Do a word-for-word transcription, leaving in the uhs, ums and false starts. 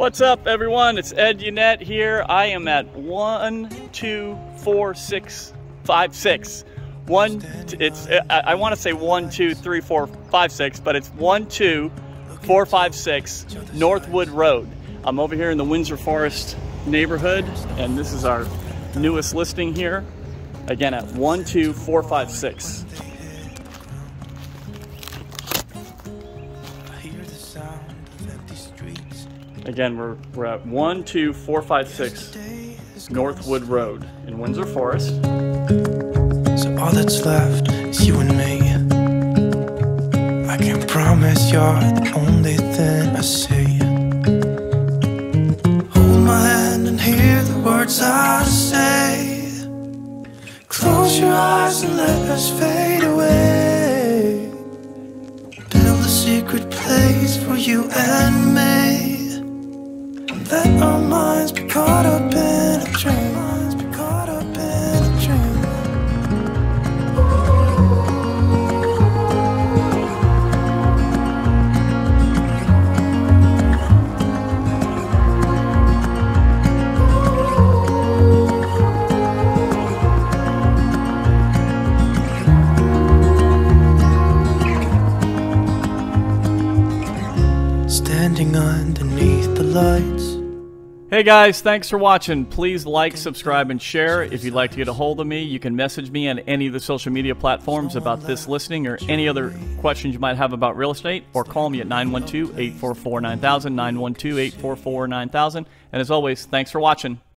What's up, everyone? It's Ed Yannette here. I am at one two four six five six. One, it's I, I want to say one two three four five six, but it's one two four five six Northwood Road. I'm over here in the Windsor Forest neighborhood, and this is our newest listing here. Again at one two four five six. Again, we're, we're at one two four five six Northwood Road in Windsor Forest. So all that's left is you and me. I can promise you're the only thing I see. Hold my hand and hear the words I say. Close your eyes and let us fade away. Build a secret place for you and me. Let our minds be caught up in a dream. Minds be caught up in a dream. Standing underneath the lights. Hey guys, thanks for watching. Please like, subscribe, and share. If you'd like to get a hold of me, you can message me on any of the social media platforms about this listing or any other questions you might have about real estate, or call me at nine one two, eight four four, nine thousand, nine one two, eight four four, nine thousand. And as always, thanks for watching.